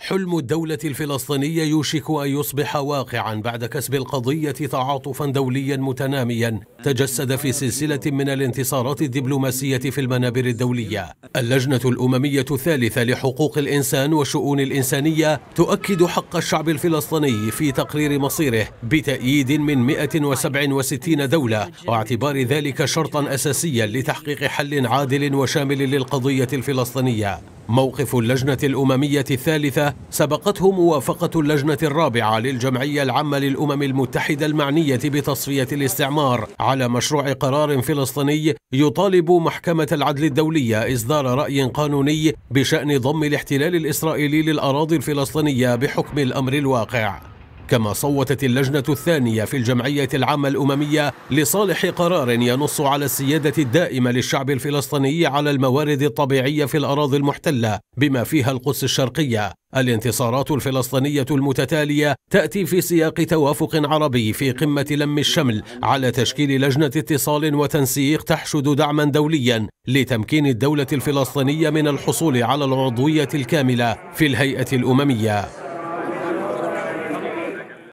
حلم الدولة الفلسطينية يوشك أن يصبح واقعا بعد كسب القضية تعاطفا دوليا متناميا تجسد في سلسلة من الانتصارات الدبلوماسية في المنابر الدولية. اللجنة الأممية الثالثة لحقوق الإنسان والشؤون الإنسانية تؤكد حق الشعب الفلسطيني في تقرير مصيره بتأييد من 167 دولة واعتبار ذلك شرطا أساسيا لتحقيق حل عادل وشامل للقضية الفلسطينية. موقف اللجنة الأممية الثالثة سبقته موافقة اللجنة الرابعة للجمعية العامة للأمم المتحدة المعنية بتصفية الاستعمار على مشروع قرار فلسطيني يطالب محكمة العدل الدولية إصدار رأي قانوني بشأن ضم الاحتلال الإسرائيلي للأراضي الفلسطينية بحكم الأمر الواقع. كما صوتت اللجنة الثانية في الجمعية العامة الأممية لصالح قرار ينص على السيادة الدائمة للشعب الفلسطيني على الموارد الطبيعية في الأراضي المحتلة بما فيها القدس الشرقية. الانتصارات الفلسطينية المتتالية تأتي في سياق توافق عربي في قمة لم الشمل على تشكيل لجنة اتصال وتنسيق تحشد دعما دوليا لتمكين الدولة الفلسطينية من الحصول على العضوية الكاملة في الهيئة الأممية.